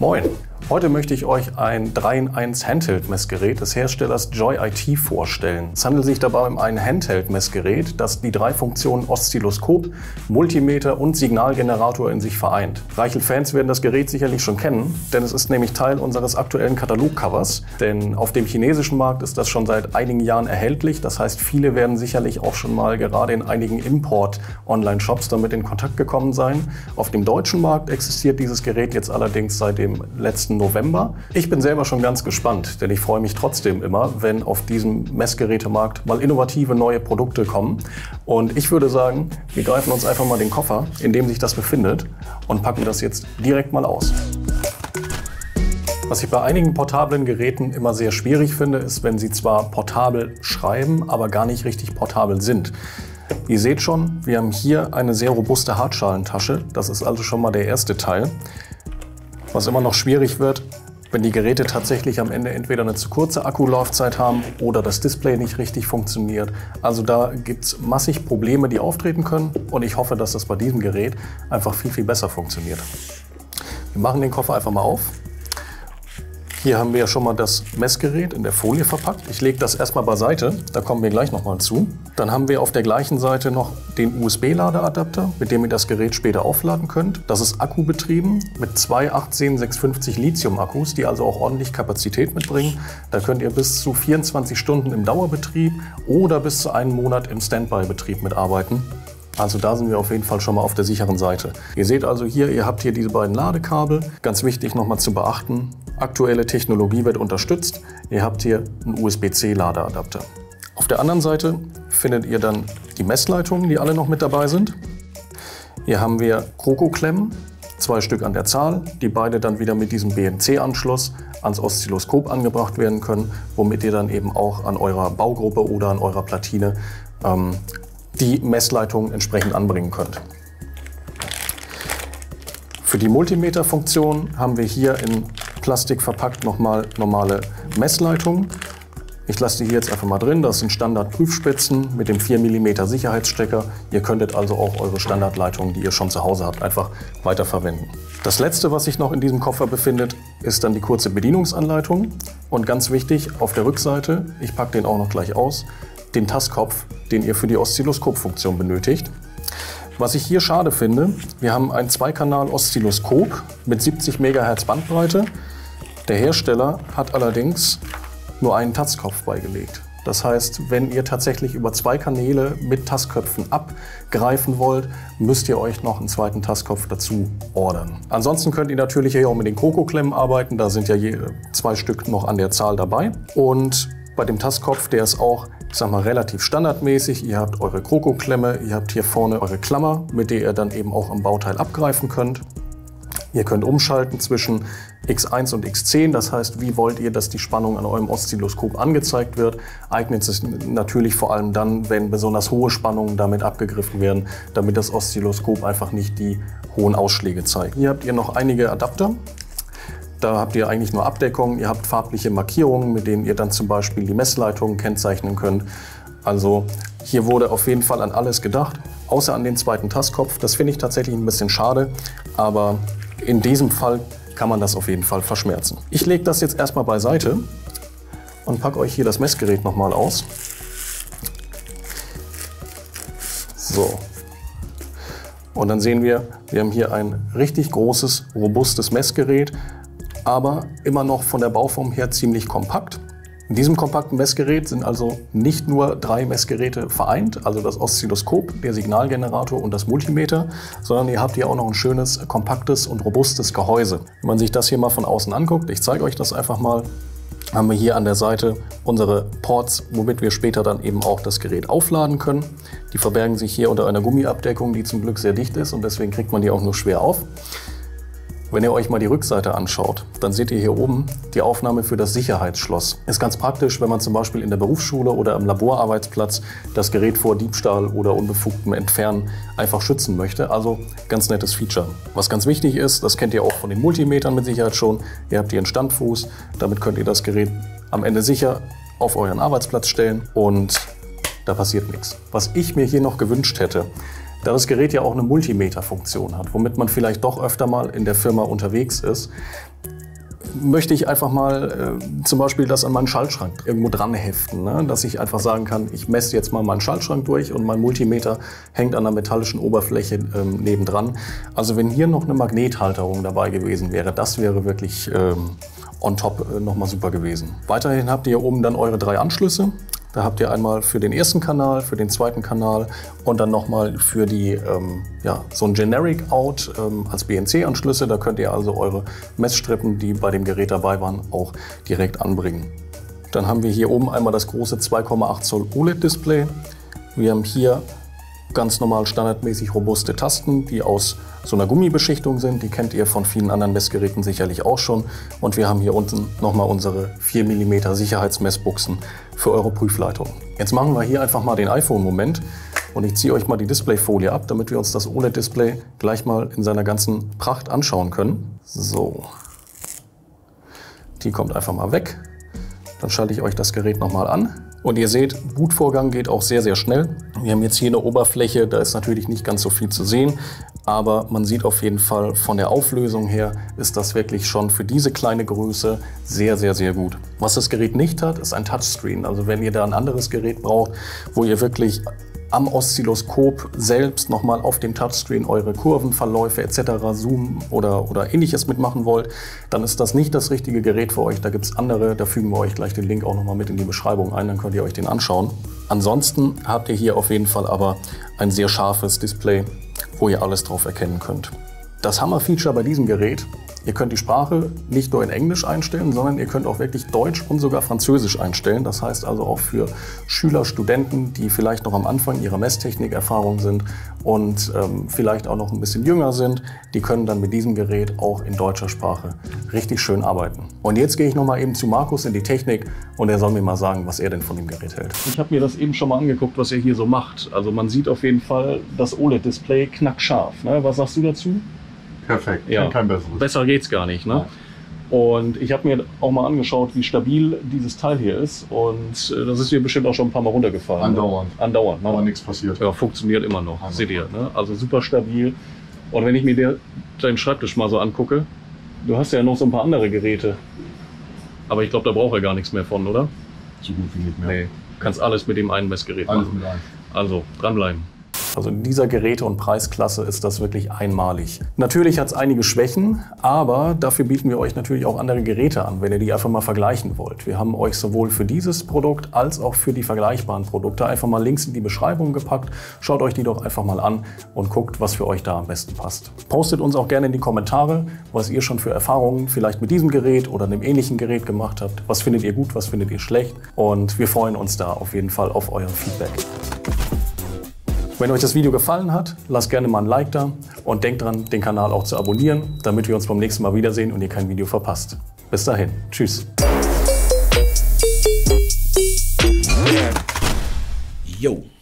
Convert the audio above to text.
Moin! Heute möchte ich euch ein 3-in-1 Handheld-Messgerät des Herstellers Joy-IT vorstellen. Es handelt sich dabei um ein Handheld-Messgerät, das die drei Funktionen Oszilloskop, Multimeter und Signalgenerator in sich vereint. Reichel-Fans werden das Gerät sicherlich schon kennen, denn es ist nämlich Teil unseres aktuellen Katalogcovers. Denn auf dem chinesischen Markt ist das schon seit einigen Jahren erhältlich. Das heißt, viele werden sicherlich auch schon mal gerade in einigen Import-Online-Shops damit in Kontakt gekommen sein. Auf dem deutschen Markt existiert dieses Gerät jetzt allerdings seit dem letzten November. Ich bin selber schon ganz gespannt, denn ich freue mich trotzdem immer, wenn auf diesem Messgerätemarkt mal innovative neue Produkte kommen. Und ich würde sagen, wir greifen uns einfach mal den Koffer, in dem sich das befindet, und packen das jetzt direkt mal aus. Was ich bei einigen portablen Geräten immer sehr schwierig finde, ist, wenn sie zwar portabel schreiben, aber gar nicht richtig portabel sind. Ihr seht schon, wir haben hier eine sehr robuste Hartschalentasche. Das ist also schon mal der erste Teil. Was immer noch schwierig wird, wenn die Geräte tatsächlich am Ende entweder eine zu kurze Akkulaufzeit haben oder das Display nicht richtig funktioniert. Also da gibt es massig Probleme, die auftreten können, und ich hoffe, dass das bei diesem Gerät einfach viel, viel besser funktioniert. Wir machen den Koffer einfach mal auf. Hier haben wir ja schon mal das Messgerät in der Folie verpackt. Ich lege das erstmal beiseite, da kommen wir gleich nochmal zu. Dann haben wir auf der gleichen Seite noch den USB-Ladeadapter, mit dem ihr das Gerät später aufladen könnt. Das ist akkubetrieben mit zwei 18650 Lithium-Akkus, die also auch ordentlich Kapazität mitbringen. Da könnt ihr bis zu 24 Stunden im Dauerbetrieb oder bis zu einem Monat im Standby-Betrieb mitarbeiten. Also da sind wir auf jeden Fall schon mal auf der sicheren Seite. Ihr seht also hier, ihr habt hier diese beiden Ladekabel. Ganz wichtig nochmal zu beachten, aktuelle Technologie wird unterstützt. Ihr habt hier einen USB-C-Ladeadapter. Auf der anderen Seite findet ihr dann die Messleitungen, die alle noch mit dabei sind. Hier haben wir Krokoklemmen, 2 Stück an der Zahl, die beide dann wieder mit diesem BNC-Anschluss ans Oszilloskop angebracht werden können, womit ihr dann eben auch an eurer Baugruppe oder an eurer Platine die Messleitungen entsprechend anbringen könnt. Für die Multimeter-Funktion haben wir hier in Plastik verpackt nochmal normale Messleitungen. Ich lasse die hier jetzt einfach mal drin. Das sind Standard-Prüfspitzen mit dem 4 mm Sicherheitsstecker. Ihr könntet also auch eure Standardleitungen, die ihr schon zu Hause habt, einfach weiterverwenden. Das letzte, was sich noch in diesem Koffer befindet, ist dann die kurze Bedienungsanleitung. Und ganz wichtig, auf der Rückseite, ich packe den auch noch gleich aus, den Tastkopf, den ihr für die Oszilloskopfunktion benötigt. Was ich hier schade finde, wir haben ein 2-Kanal-Oszilloskop mit 70 MHz Bandbreite. Der Hersteller hat allerdings nur einen Tastkopf beigelegt. Das heißt, wenn ihr tatsächlich über 2 Kanäle mit Tastköpfen abgreifen wollt, müsst ihr euch noch einen zweiten Tastkopf dazu ordern. Ansonsten könnt ihr natürlich hier auch mit den Krokoklemmen arbeiten. Da sind ja je 2 Stück noch an der Zahl dabei. Und bei dem Tastkopf, der ist auch, ich sag mal, relativ standardmäßig. Ihr habt eure Krokoklemme, ihr habt hier vorne eure Klammer, mit der ihr dann eben auch am Bauteil abgreifen könnt. Ihr könnt umschalten zwischen X1 und X10, das heißt, wie wollt ihr, dass die Spannung an eurem Oszilloskop angezeigt wird. Eignet sich natürlich vor allem dann, wenn besonders hohe Spannungen damit abgegriffen werden, damit das Oszilloskop einfach nicht die hohen Ausschläge zeigt. Hier habt ihr noch einige Adapter. Da habt ihr eigentlich nur Abdeckungen, ihr habt farbliche Markierungen, mit denen ihr dann zum Beispiel die Messleitungen kennzeichnen könnt. Also hier wurde auf jeden Fall an alles gedacht, außer an den zweiten Tastkopf. Das finde ich tatsächlich ein bisschen schade, aber in diesem Fall kann man das auf jeden Fall verschmerzen. Ich lege das jetzt erstmal beiseite und packe euch hier das Messgerät nochmal aus. So. Und dann sehen wir, wir haben hier ein richtig großes, robustes Messgerät, aber immer noch von der Bauform her ziemlich kompakt. In diesem kompakten Messgerät sind also nicht nur 3 Messgeräte vereint, also das Oszilloskop, der Signalgenerator und das Multimeter, sondern ihr habt hier auch noch ein schönes, kompaktes und robustes Gehäuse. Wenn man sich das hier mal von außen anguckt, ich zeige euch das einfach mal, haben wir hier an der Seite unsere Ports, womit wir später dann eben auch das Gerät aufladen können. Die verbergen sich hier unter einer Gummiabdeckung, die zum Glück sehr dicht ist, und deswegen kriegt man die auch nur schwer auf. Wenn ihr euch mal die Rückseite anschaut, dann seht ihr hier oben die Aufnahme für das Sicherheitsschloss. Ist ganz praktisch, wenn man zum Beispiel in der Berufsschule oder am Laborarbeitsplatz das Gerät vor Diebstahl oder unbefugtem Entfernen einfach schützen möchte. Also ganz nettes Feature. Was ganz wichtig ist, das kennt ihr auch von den Multimetern mit Sicherheit schon, ihr habt hier einen Standfuß, damit könnt ihr das Gerät am Ende sicher auf euren Arbeitsplatz stellen und da passiert nichts. Was ich mir hier noch gewünscht hätte, Da das Gerät ja auch eine Multimeter-Funktion hat, womit man vielleicht doch öfter mal in der Firma unterwegs ist, möchte ich einfach mal zum Beispiel das an meinen Schaltschrank irgendwo dran heften, ne? Dass ich einfach sagen kann, ich messe jetzt mal meinen Schaltschrank durch und mein Multimeter hängt an der metallischen Oberfläche nebendran. Also wenn hier noch eine Magnethalterung dabei gewesen wäre, das wäre wirklich on top nochmal super gewesen. Weiterhin habt ihr hier oben dann eure drei Anschlüsse. Da habt ihr einmal für den ersten Kanal, für den zweiten Kanal und dann nochmal für die, ja, so ein Generic Out als BNC-Anschlüsse. Da könnt ihr also eure Messstrippen, die bei dem Gerät dabei waren, auch direkt anbringen. Dann haben wir hier oben einmal das große 2,8 Zoll OLED-Display. Wir haben hier ganz normal standardmäßig robuste Tasten, die aus so einer Gummibeschichtung sind. Die kennt ihr von vielen anderen Messgeräten sicherlich auch schon. Und wir haben hier unten nochmal unsere 4 mm Sicherheitsmessbuchsen für eure Prüfleitung. Jetzt machen wir hier einfach mal den iPhone-Moment und ich ziehe euch mal die Displayfolie ab, damit wir uns das OLED-Display gleich mal in seiner ganzen Pracht anschauen können. So, die kommt einfach mal weg. Dann schalte ich euch das Gerät nochmal an. Und ihr seht, Bootvorgang geht auch sehr, sehr schnell. Wir haben jetzt hier eine Oberfläche, da ist natürlich nicht ganz so viel zu sehen, aber man sieht auf jeden Fall, von der Auflösung her ist das wirklich schon für diese kleine Größe sehr, sehr, sehr gut. Was das Gerät nicht hat, ist ein Touchscreen. Also wenn ihr da ein anderes Gerät braucht, wo ihr wirklich am Oszilloskop selbst nochmal auf dem Touchscreen eure Kurvenverläufe etc., Zoom oder ähnliches mitmachen wollt, dann ist das nicht das richtige Gerät für euch. Da gibt es andere, da fügen wir euch gleich den Link auch nochmal mit in die Beschreibung ein, dann könnt ihr euch den anschauen. Ansonsten habt ihr hier auf jeden Fall aber ein sehr scharfes Display, wo ihr alles drauf erkennen könnt. Das Hammer-Feature bei diesem Gerät: ihr könnt die Sprache nicht nur in Englisch einstellen, sondern ihr könnt auch wirklich Deutsch und sogar Französisch einstellen. Das heißt also auch für Schüler, Studenten, die vielleicht noch am Anfang ihrer Messtechnikerfahrung sind und vielleicht auch noch ein bisschen jünger sind, die können dann mit diesem Gerät auch in deutscher Sprache richtig schön arbeiten. Und jetzt gehe ich nochmal eben zu Markus in die Technik und er soll mir mal sagen, was er denn von dem Gerät hält. Ich habe mir das eben schon mal angeguckt, was er hier so macht. Also man sieht auf jeden Fall das OLED-Display knackscharf, ne? Was sagst du dazu? Perfekt, ja. Kein besseres. Besser geht's gar nicht, ne? Und ich habe mir auch mal angeschaut, wie stabil dieses Teil hier ist. Und das ist hier bestimmt auch schon ein paar Mal runtergefahren. Andauernd. Ne? Andauernd. Aber nichts passiert. Ja, funktioniert immer noch. Andauernd. Seht ihr, ne? Also super stabil. Und wenn ich mir deinen Schreibtisch mal so angucke, du hast ja noch so ein paar andere Geräte. Aber ich glaube, da braucht er gar nichts mehr von, oder? So gut wie nicht mehr. Nee, kannst alles mit dem einen Messgerät machen. Alles mit einem. Also, dranbleiben. Also in dieser Geräte- und Preisklasse ist das wirklich einmalig. Natürlich hat es einige Schwächen, aber dafür bieten wir euch natürlich auch andere Geräte an, wenn ihr die einfach mal vergleichen wollt. Wir haben euch sowohl für dieses Produkt als auch für die vergleichbaren Produkte einfach mal Links in die Beschreibung gepackt. Schaut euch die doch einfach mal an und guckt, was für euch da am besten passt. Postet uns auch gerne in die Kommentare, was ihr schon für Erfahrungen vielleicht mit diesem Gerät oder einem ähnlichen Gerät gemacht habt. Was findet ihr gut, was findet ihr schlecht? Und wir freuen uns da auf jeden Fall auf euer Feedback. Wenn euch das Video gefallen hat, lasst gerne mal ein Like da und denkt dran, den Kanal auch zu abonnieren, damit wir uns beim nächsten Mal wiedersehen und ihr kein Video verpasst. Bis dahin, tschüss. Yo.